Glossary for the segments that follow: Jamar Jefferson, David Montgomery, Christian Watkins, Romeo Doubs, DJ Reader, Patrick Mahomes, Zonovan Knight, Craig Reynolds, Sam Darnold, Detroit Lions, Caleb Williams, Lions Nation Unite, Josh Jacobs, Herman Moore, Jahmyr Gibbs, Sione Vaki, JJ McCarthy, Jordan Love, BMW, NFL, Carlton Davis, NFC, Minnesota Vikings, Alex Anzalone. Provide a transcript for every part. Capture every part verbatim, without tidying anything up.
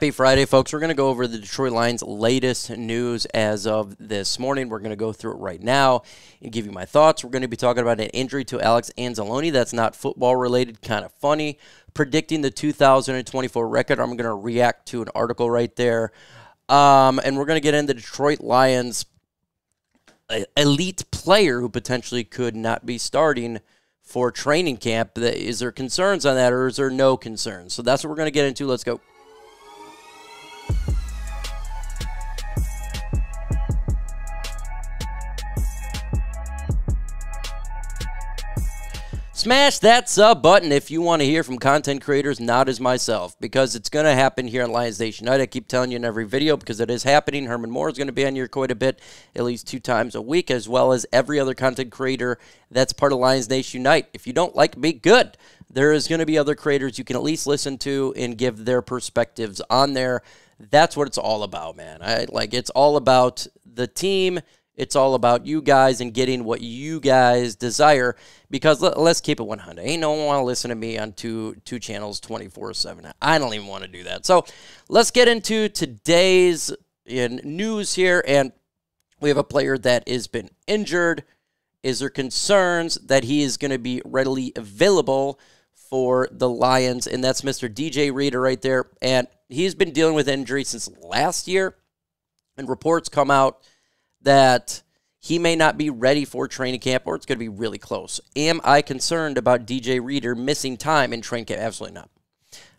Happy Friday, folks. We're going to go over the Detroit Lions' latest news as of this morning. We're going to go through it right now and give you my thoughts. We're going to be talking about an injury to Alex Anzalone that's not football-related, kind of funny. Predicting the two thousand twenty-four record. I'm going to react to an article right there. Um, and we're going to get into Detroit Lions' elite player who potentially could not be starting for training camp. Is there concerns on that, or is there no concerns? So that's what we're going to get into. Let's go. Smash that sub button if you want to hear from content creators, not as myself, because it's going to happen here on Lions Nation Unite. I keep telling you in every video because it is happening. Herman Moore is going to be on here quite a bit, at least two times a week, as well as every other content creator that's part of Lions Nation Unite. If you don't like me, good. There is going to be other creators you can at least listen to and give their perspectives on there. That's what it's all about, man. I, like, it's all about the team. It's all about you guys and getting what you guys desire, because let, let's keep it one hundred. Ain't no one want to listen to me on two two channels twenty-four seven. I don't even want to do that. So let's get into today's news here, and we have a player that has been injured. Is there concerns that he is going to be readily available for the Lions? And that's Mister D J Reader right there, and he's been dealing with injury since last year, and reports come out that he may not be ready for training camp, or it's going to be really close. Am I concerned about D J Reader missing time in training camp? Absolutely not.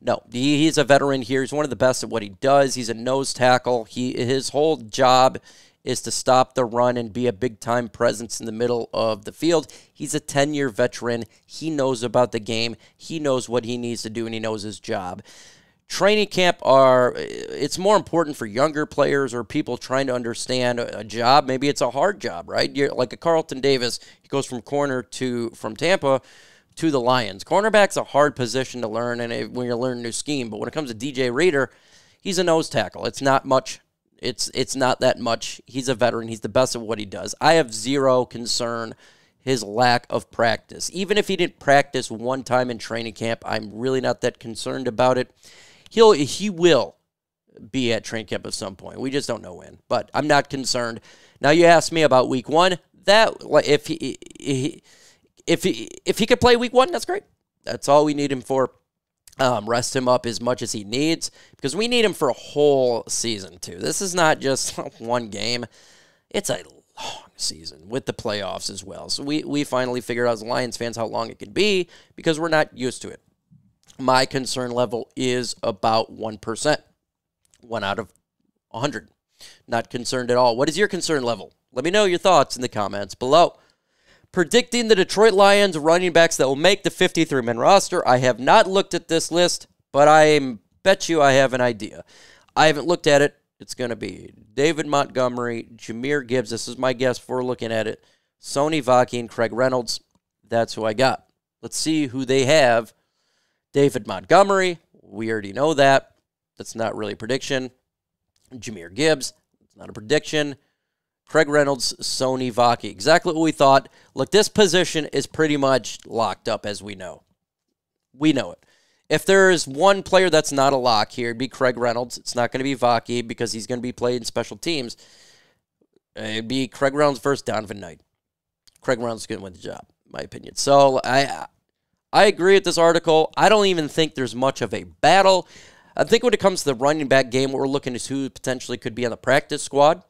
No, he, he's a veteran here. He's one of the best at what he does. He's a nose tackle. He His whole job is to stop the run and be a big-time presence in the middle of the field. He's a ten-year veteran. He knows about the game. He knows what he needs to do, and he knows his job. Training camp are, it's more important for younger players or people trying to understand a job. Maybe it's a hard job, right? You're like a Carlton Davis. He goes from corner to, from Tampa to the Lions. Cornerback's a hard position to learn, and it, when you're learning a new scheme. But when it comes to D J Reader, he's a nose tackle. It's not much. It's, it's not that much. He's a veteran. He's the best at what he does. I have zero concern his lack of practice. Even if he didn't practice one time in training camp, I'm really not that concerned about it. He'll, he will be at training camp at some point. We just don't know when, but I'm not concerned. Now, you asked me about week one. That if he, he if he if he could play week one, that's great. That's all we need him for. Um, rest him up as much as he needs, because we need him for a whole season too. This is not just one game. It's a long season with the playoffs as well. So we we finally figured out as Lions fans how long it could be, because we're not used to it. My concern level is about one percent, one out of one hundred. Not concerned at all. What is your concern level? Let me know your thoughts in the comments below. Predicting the Detroit Lions running backs that will make the fifty-three man roster. I have not looked at this list, but I bet you I have an idea. I haven't looked at it. It's going to be David Montgomery, Jahmyr Gibbs. This is my guess for looking at it. Sione Vaki and Craig Reynolds. That's who I got. Let's see who they have. David Montgomery, we already know that. That's not really a prediction. Jahmyr Gibbs, it's not a prediction. Craig Reynolds, Sione Vaki, exactly what we thought. Look, this position is pretty much locked up, as we know. We know it. If there is one player that's not a lock here, it'd be Craig Reynolds. It's not going to be Vaki, because he's going to be playing special teams. It'd be Craig Reynolds versus Zonovan Knight. Craig Reynolds is going to win the job, in my opinion. So I... I agree with this article. I don't even think there's much of a battle. I think when it comes to the running back game, what we're looking at is who potentially could be on the practice squad.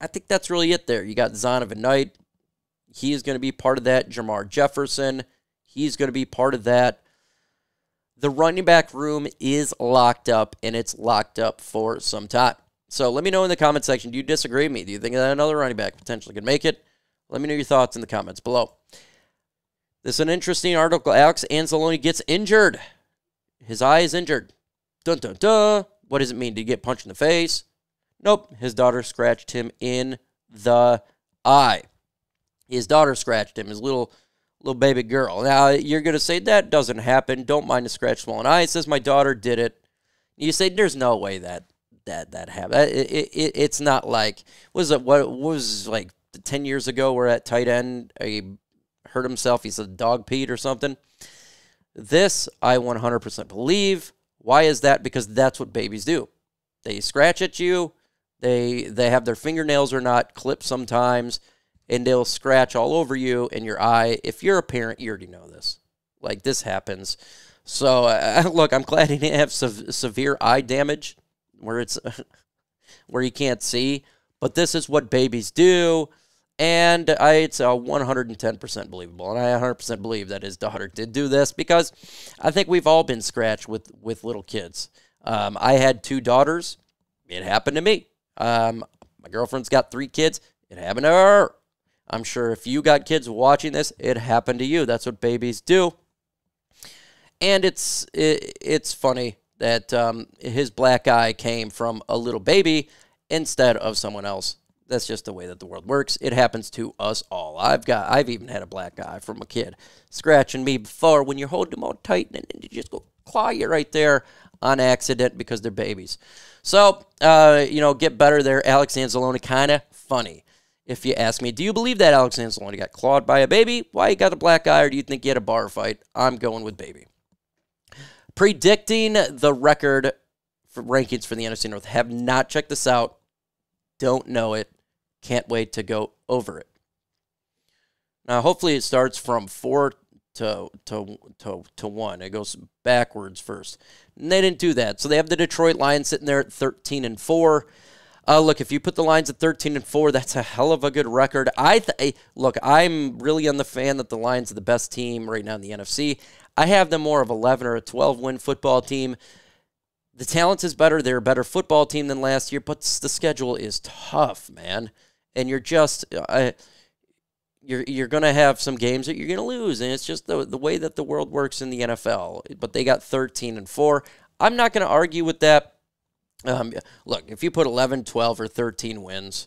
I think that's really it there. You got Zonovan Knight. He is going to be part of that. Jamar Jefferson. He's going to be part of that. The running back room is locked up, and it's locked up for some time. So let me know in the comment section, do you disagree with me? Do you think that another running back potentially could make it? Let me know your thoughts in the comments below. This is an interesting article. Alex Anzalone gets injured. His eye is injured. Dun, dun, dun. What does it mean? Did he get punched in the face? Nope. His daughter scratched him in the eye. His daughter scratched him, his little little baby girl. Now, you're going to say, that doesn't happen. Don't mind a scratch swollen eye. It says, my daughter did it. You say, there's no way that that, that happened. It, it, it, it's not like, was it, what was like ten years ago where at tight end, a hurt himself, he's a dog peed or something. This, I one hundred percent believe. Why is that? Because that's what babies do. They scratch at you. They they have their fingernails are not clipped sometimes, and they'll scratch all over you and your eye. If you're a parent, you already know this. Like, this happens. So, uh, look, I'm glad he didn't have se severe eye damage where it's where you can't see. But this is what babies do, and I, it's a one hundred ten percent believable. And I one hundred percent believe that his daughter did do this, because I think we've all been scratched with, with little kids. Um, I had two daughters. It happened to me. Um, my girlfriend's got three kids. It happened to her. I'm sure if you got kids watching this, it happened to you. That's what babies do. And it's it, it's funny that um, his black eye came from a little baby instead of someone else. That's just the way that the world works. It happens to us all. I've got I've even had a black eye from a kid scratching me before, when you're holding them all tight and then you just go claw you right there on accident because they're babies. So, uh, you know, get better there. Alex Anzalone, kind of funny. If you ask me, do you believe that Alex Anzalone got clawed by a baby? Why he got a black eye, or do you think he had a bar fight? I'm going with baby. Predicting the record for rankings for the N F C North. Have not checked this out. Don't know it. Can't wait to go over it. Now, hopefully it starts from four to, to, to, to one. It goes backwards first. And they didn't do that. So they have the Detroit Lions sitting there at thirteen and four. Uh, look, if you put the Lions at thirteen and four, that's a hell of a good record. I th Look, I'm really on the fan that the Lions are the best team right now in the N F C. I have them more of eleven or a twelve win football team. The talent is better. They're a better football team than last year, but the schedule is tough, man. And you're just uh, you're you're going to have some games that you're going to lose, and it's just the the way that the world works in the N F L. But they got thirteen and four. I'm not going to argue with that. Um, look, if you put eleven, twelve, or thirteen wins,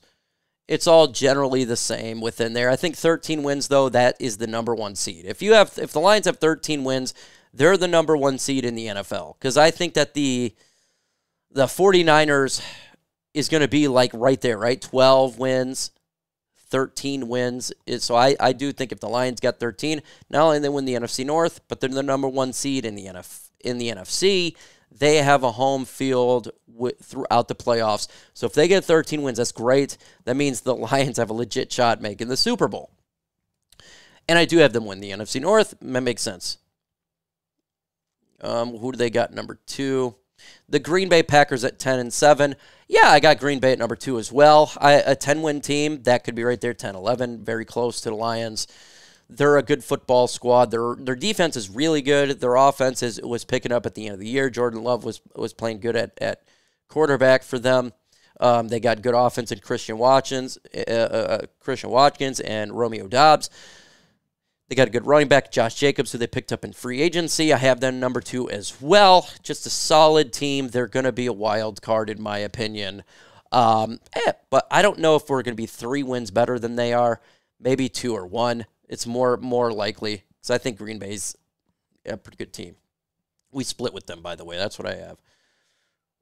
it's all generally the same within there. I think thirteen wins, though, that is the number one seed. If you have, if the Lions have thirteen wins, they're the number one seed in the N F L, because I think that the the 49ers is going to be like right there, right? twelve wins, thirteen wins. So I, I do think if the Lions got thirteen, not only they win the N F C North, but they're the number one seed in the N F in the N F C. They have a home field with, throughout the playoffs. So if they get thirteen wins, that's great. That means the Lions have a legit shot making the Super Bowl. And I do have them win the N F C North. That makes sense. Um, who do they got number two? The Green Bay Packers at ten and seven. Yeah, I got Green Bay at number two as well. I, a ten win team, that could be right there, ten eleven, very close to the Lions. They're a good football squad. Their their defense is really good. Their offense is, was picking up at the end of the year. Jordan Love was was playing good at, at quarterback for them. Um, they got good offense in Christian Watkins, uh, uh, Christian Watkins and Romeo Doubs. They got a good running back, Josh Jacobs, who they picked up in free agency. I have them number two as well. Just a solid team. They're going to be a wild card, in my opinion. Um, eh, but I don't know if we're going to be three wins better than they are. Maybe two or one. It's more more likely, because I think Green Bay's a pretty good team. We split with them, by the way. That's what I have.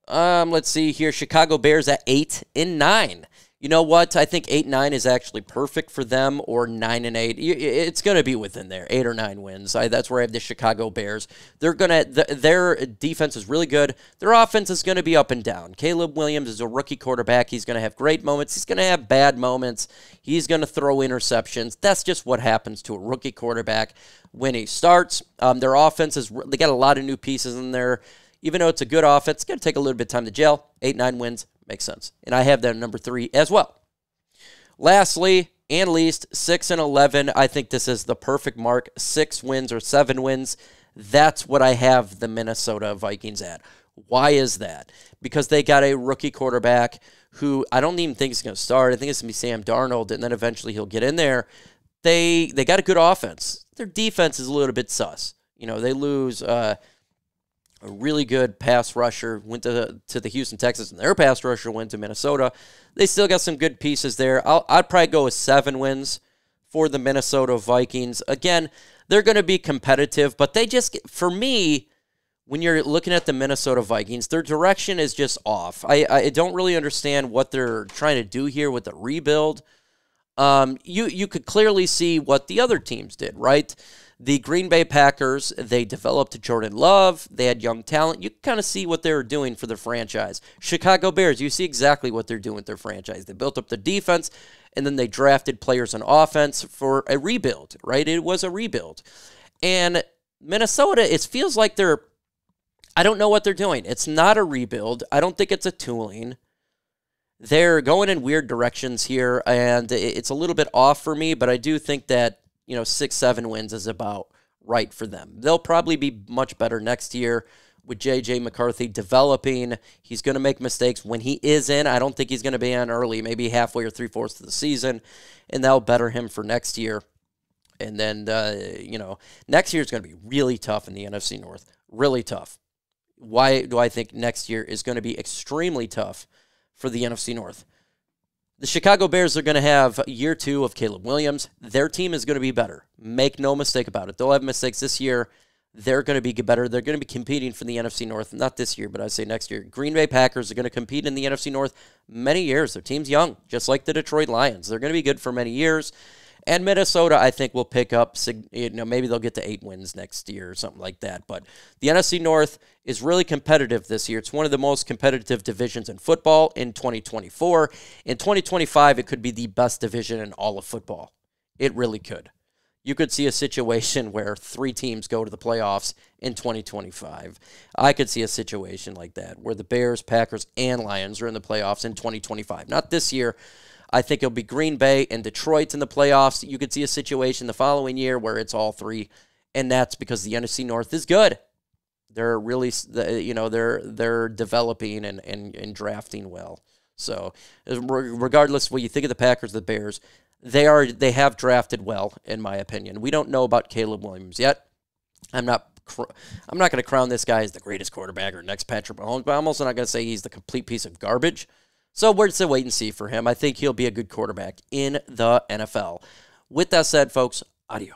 Um, let's see here. Chicago Bears at eight and nine. You know what? I think eight and nine is actually perfect for them, or nine and eight. It's going to be within there, eight or nine wins. I, that's where I have the Chicago Bears. They're gonna, th their defense is really good. Their offense is going to be up and down. Caleb Williams is a rookie quarterback. He's going to have great moments. He's going to have bad moments. He's going to throw interceptions. That's just what happens to a rookie quarterback when he starts. Um, their offense is – they got a lot of new pieces in there. Even though it's a good offense, it's going to take a little bit of time to gel. eight nine wins. Makes sense. And I have that number three as well. Lastly, and least, six and eleven. I think this is the perfect mark. Six wins or seven wins. That's what I have the Minnesota Vikings at. Why is that? Because they got a rookie quarterback who I don't even think is going to start. I think it's going to be Sam Darnold, and then eventually he'll get in there. They they got a good offense. Their defense is a little bit sus. You know, they lose uh, a really good pass rusher, went to, to the Houston Texans, and their pass rusher went to Minnesota. They still got some good pieces there. I'll, I'd probably go with seven wins for the Minnesota Vikings. Again, they're going to be competitive, but they just, for me, when you're looking at the Minnesota Vikings, their direction is just off. I, I don't really understand what they're trying to do here with the rebuild. Um, you, you could clearly see what the other teams did, right? The Green Bay Packers, they developed Jordan Love. They had young talent. You can kind of see what they were doing for their franchise. Chicago Bears, you see exactly what they're doing with their franchise. They built up the defense, and then they drafted players on offense for a rebuild, right? It was a rebuild. And Minnesota, it feels like they're, I don't know what they're doing. It's not a rebuild. I don't think it's a tooling. They're going in weird directions here, and it's a little bit off for me, but I do think that, you know, six, seven wins is about right for them. They'll probably be much better next year with J J McCarthy developing. He's going to make mistakes when he is in. I don't think he's going to be on early, maybe halfway or three-fourths of the season, and that'll better him for next year. And then, uh, you know, next year is going to be really tough in the N F C North, really tough. Why do I think next year is going to be extremely tough for the N F C North? The Chicago Bears are going to have year two of Caleb Williams. Their team is going to be better. Make no mistake about it. They'll have mistakes this year. They're going to be better. They're going to be competing for the N F C North. Not this year, but I'd say next year. Green Bay Packers are going to compete in the N F C North many years. Their team's young, just like the Detroit Lions. They're going to be good for many years. And Minnesota, I think, will pick up, you know, maybe they'll get to eight wins next year or something like that. But the N F C North is really competitive this year. It's one of the most competitive divisions in football in twenty twenty-four. In twenty twenty-five, it could be the best division in all of football. It really could. You could see a situation where three teams go to the playoffs in twenty twenty-five. I could see a situation like that where the Bears, Packers, and Lions are in the playoffs in twenty twenty-five. Not this year. I think it'll be Green Bay and Detroit in the playoffs. You could see a situation the following year where it's all three, and that's because the N F C North is good. They're really, you know, they're they're developing and and, and drafting well. So regardless of what you think of the Packers, the Bears, they are they have drafted well, in my opinion. We don't know about Caleb Williams yet. I'm not. I'm not going to crown this guy as the greatest quarterback or next Patrick Mahomes, but I'm also not going to say he's the complete piece of garbage. So we're just a wait and see for him. I think he'll be a good quarterback in the N F L. With that said, folks, adios.